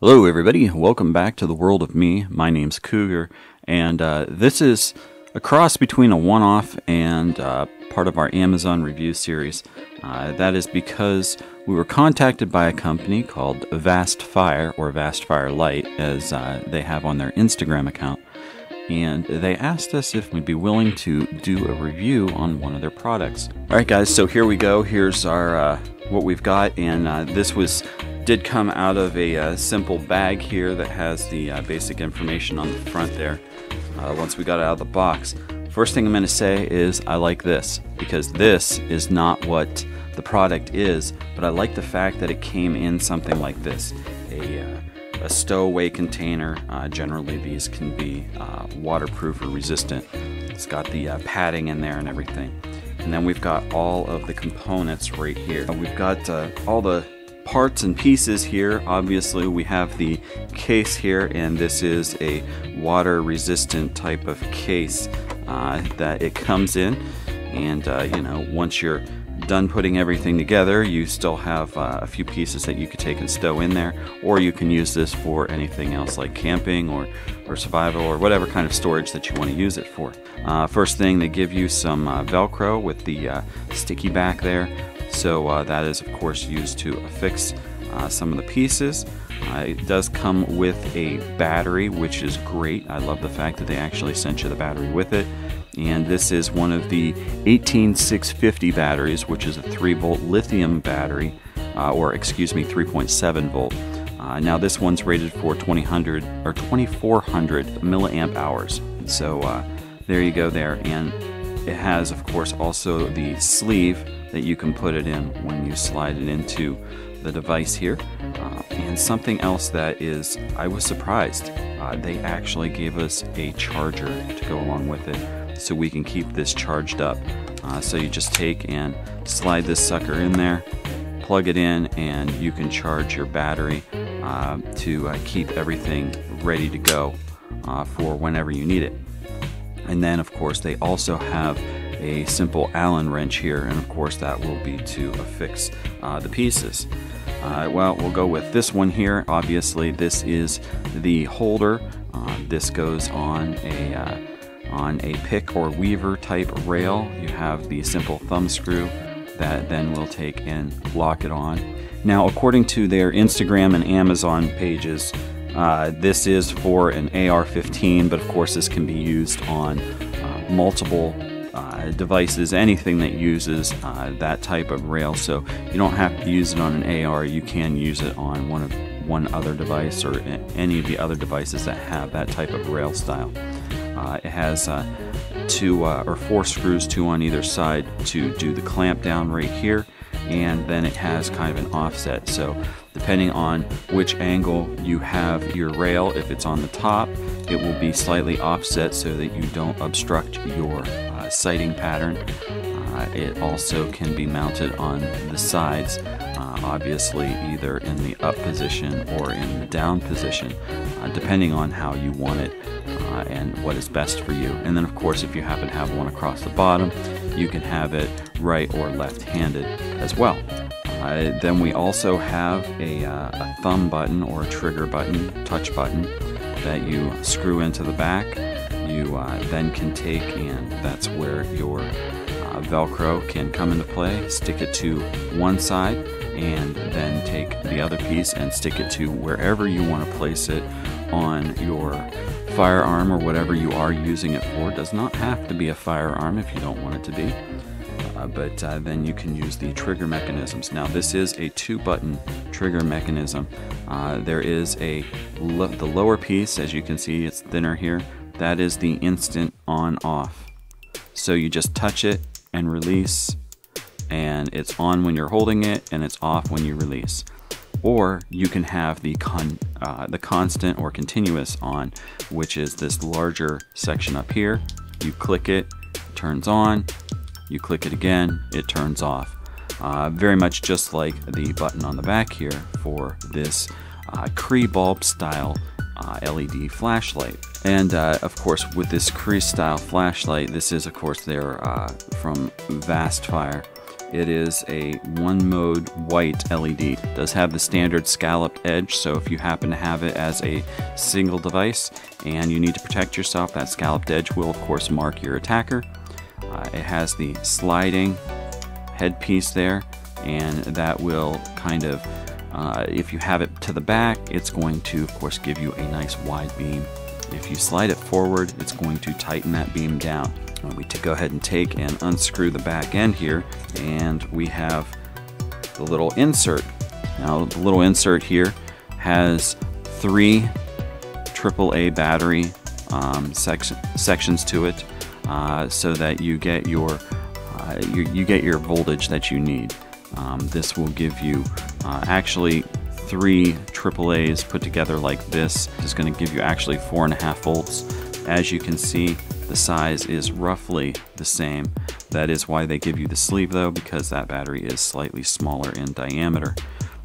Hello everybody, welcome back to the world of me. My name's Cougar, and this is a cross between a one-off and part of our Amazon review series. That is because we were contacted by a company called Vastfire, or Vastfire Light, as they have on their Instagram account, and they asked us if we'd be willing to do a review on one of their products. Alright guys, so here we go. Here's our what we've got, and this did come out of a simple bag here that has the basic information on the front there. Once we got it out of the box, first thing I'm going to say is I like this, because this is not what the product is, but I like the fact that it came in something like this, a stowaway container. Generally these can be waterproof or resistant. It's got the padding in there and everything, and then we've got all of the components right here. We've got all the parts and pieces here. Obviously we have the case here, and this is a water resistant type of case that it comes in, and you know, once you're done putting everything together, you still have a few pieces that you could take and stow in there, or you can use this for anything else like camping or survival or whatever kind of storage that you want to use it for. First thing, they give you some Velcro with the sticky back there. So that is of course used to affix some of the pieces. It does come with a battery, which is great. I love the fact that they actually sent you the battery with it. And this is one of the 18650 batteries, which is a 3-volt lithium battery, or excuse me, 3.7 volt. Now this one's rated for 2000 or 2400 milliamp hours. So there you go there. And it has of course also the sleeve that you can put it in when you slide it into the device here. And something else that is, I was surprised, they actually gave us a charger to go along with it, so we can keep this charged up. So you just take and slide this sucker in there, plug it in, and you can charge your battery to keep everything ready to go for whenever you need it. And then of course they also have a simple Allen wrench here, and of course that will be to affix the pieces. Well, we'll go with this one here. Obviously this is the holder. This goes on a pick or weaver type rail. You have the simple thumb screw that then will take and lock it on. Now according to their Instagram and Amazon pages, this is for an AR-15, but of course this can be used on multiple devices, anything that uses that type of rail. So you don't have to use it on an AR, you can use it on one other device, or any of the other devices that have that type of rail style. It has two or four screws, two on either side, to do the clamp down right here, and then it has kind of an offset, so depending on which angle you have your rail, if it's on the top it will be slightly offset so that you don't obstruct your sighting pattern. It also can be mounted on the sides, obviously either in the up position or in the down position, depending on how you want it and what is best for you. And then of course if you happen to have one across the bottom, you can have it right or left-handed as well. Then we also have a thumb button or a trigger button, touch button, that you screw into the back. You then can take, and that's where your Velcro can come into play, stick it to one side, and then take the other piece and stick it to wherever you want to place it on your firearm or whatever you are using it for. It does not have to be a firearm if you don't want it to be, but then you can use the trigger mechanisms. Now this is a two-button trigger mechanism. There is the lower piece, as you can see it's thinner here, that is the instant on-off. So you just touch it and release, and it's on when you're holding it and it's off when you release. Or you can have the constant or continuous on, which is this larger section up here. You click it, it turns on, you click it again, it turns off. Very much just like the button on the back here for this Cree bulb style LED flashlight. And of course with this Cree style flashlight, this is of course from Vastfire. It is a one-mode white LED. It does have the standard scalloped edge, so if you happen to have it as a single device and you need to protect yourself, that scalloped edge will of course mark your attacker. It has the sliding headpiece there, and that will kind of, if you have it to the back, it's going to of course give you a nice wide beam. If you slide it forward, it's going to tighten that beam down. We go ahead and take and unscrew the back end here, and we have the little insert. Now the little insert here has three AAA battery sections to it, so that you get your voltage that you need. This will give you actually three AAAs put together like this. This is going to give you actually 4.5 volts. As you can see, the size is roughly the same. That is why they give you the sleeve though, because that battery is slightly smaller in diameter.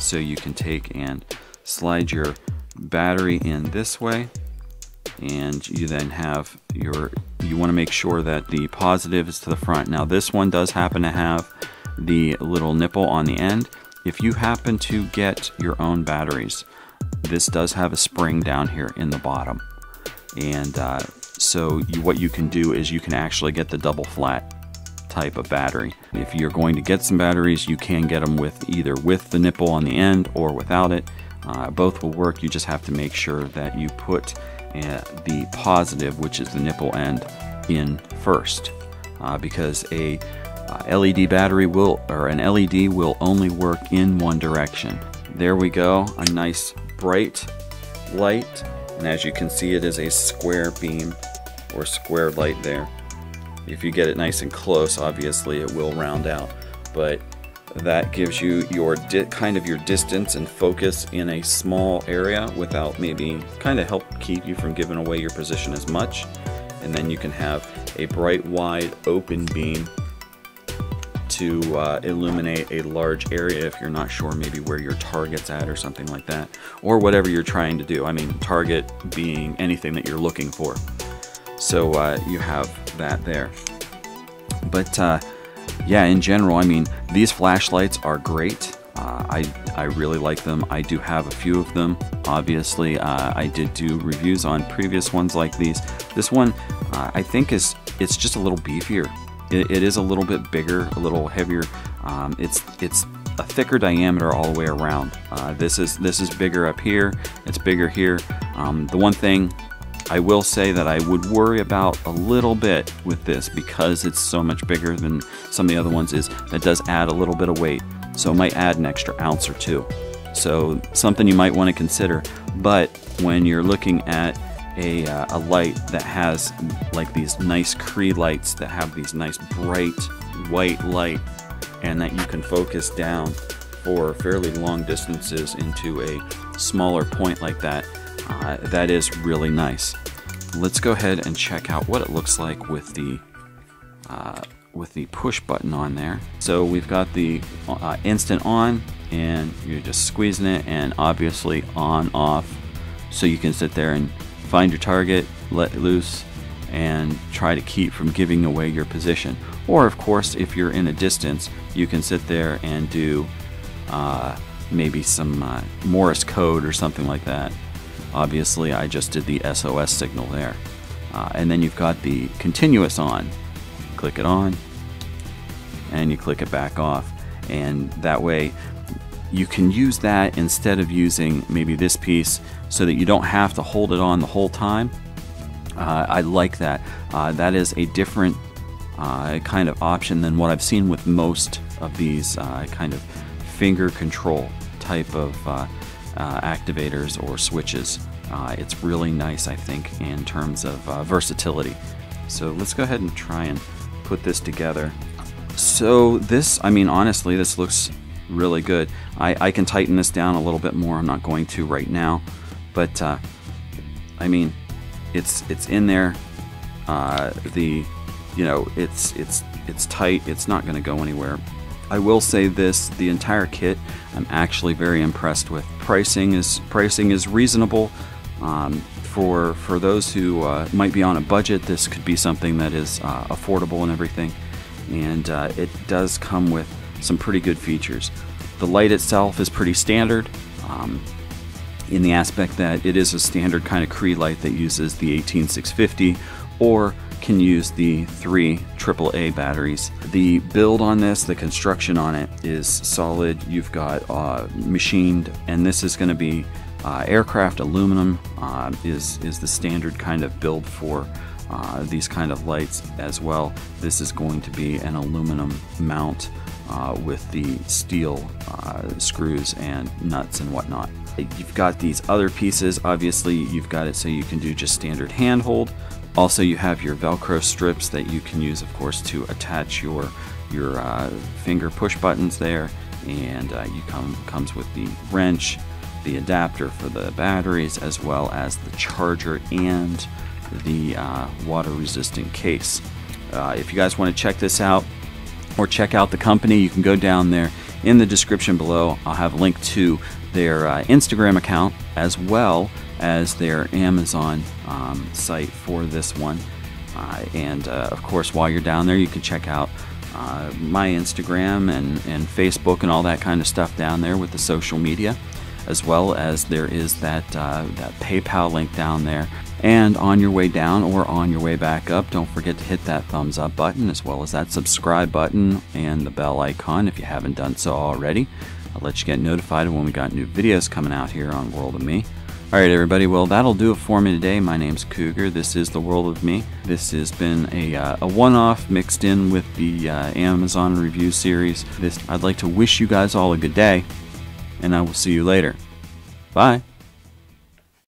So you can take and slide your battery in this way, and you then have your, you want to make sure that the positive is to the front. Now this one does happen to have the little nipple on the end. If you happen to get your own batteries, this does have a spring down here in the bottom, and so what you can do is you can actually get the double flat type of battery. If you're going to get some batteries, you can get them with either with the nipple on the end or without it. Both will work. You just have to make sure that you put the positive, which is the nipple end, in first, because a LED battery will, or an LED will only work in one direction. There we go, a nice bright light. And as you can see, it is a square beam or square light there. If you get it nice and close, obviously it will round out, but that gives you your kind of your distance and focus in a small area without, maybe kind of help keep you from giving away your position as much. And then you can have a bright wide open beam to illuminate a large area if you're not sure maybe where your target's at or something like that, or whatever you're trying to do. I mean, target being anything that you're looking for. So you have that there. But yeah, in general, I mean, these flashlights are great. I really like them. I do have a few of them. Obviously, I did do reviews on previous ones like these. This one, I think it's just a little beefier. It is a little bit bigger, a little heavier. It's a thicker diameter all the way around. This is bigger up here. It's bigger here. The one thing I will say that I would worry about a little bit with this, because it's so much bigger than some of the other ones, is that does add a little bit of weight. So it might add an extra ounce or two. So something you might want to consider. But when you're looking at a light that has like these nice Cree lights that have these nice bright white light, and that you can focus down for fairly long distances into a smaller point like that, that is really nice. Let's go ahead and check out what it looks like with the push button on there. So we've got the instant on, and you're just squeezing it, and obviously on off, so you can sit there and find your target, let loose, and try to keep from giving away your position. Or of course, if you're in a distance, you can sit there and do maybe some Morse code or something like that. Obviously, I just did the SOS signal there. And then you've got the continuous on. Click it on, and you click it back off. And that way, you can use that instead of using maybe this piece, so that you don't have to hold it on the whole time. I like that. That is a different kind of option than what I've seen with most of these kind of finger control type of activators or switches. It's really nice, I think, in terms of versatility. So let's go ahead and try and put this together. So this, I mean, honestly, this looks really good. I can tighten this down a little bit more. I'm not going to right now, but I mean, it's in there. It's tight. It's not going to go anywhere. I will say this: the entire kit, I'm actually very impressed with. Pricing is reasonable for those who might be on a budget. This could be something that is affordable and everything, and it does come with some pretty good features. The light itself is pretty standard in the aspect that it is a standard kind of Cree light that uses the 18650 or can use the 3 AAA batteries. The build on this, the construction on it is solid. You've got machined, and this is going to be aircraft aluminum is the standard kind of build for these kind of lights as well. This is going to be an aluminum mount with the steel screws and nuts and whatnot. You've got these other pieces. Obviously you've got it so you can do just standard handhold. Also, you have your Velcro strips that you can use, of course, to attach your finger push buttons there, and comes with the wrench, the adapter for the batteries, as well as the charger and the water-resistant case. If you guys want to check this out or check out the company, you can go down there. In the description below, I'll have a link to their Instagram account as well as their Amazon site for this one. Of course, while you're down there, you can check out my Instagram and Facebook and all that kind of stuff down there with the social media, as well as there is that PayPal link down there. And on your way down or on your way back up, don't forget to hit that thumbs up button, as well as that subscribe button and the bell icon if you haven't done so already. I'll let you get notified when we got new videos coming out here on World of Me. Alright everybody, well that'll do it for me today. My name's Cougar, this is The World of Me. This has been a one-off mixed in with the Amazon review series. I'd like to wish you guys all a good day, and I will see you later. Bye!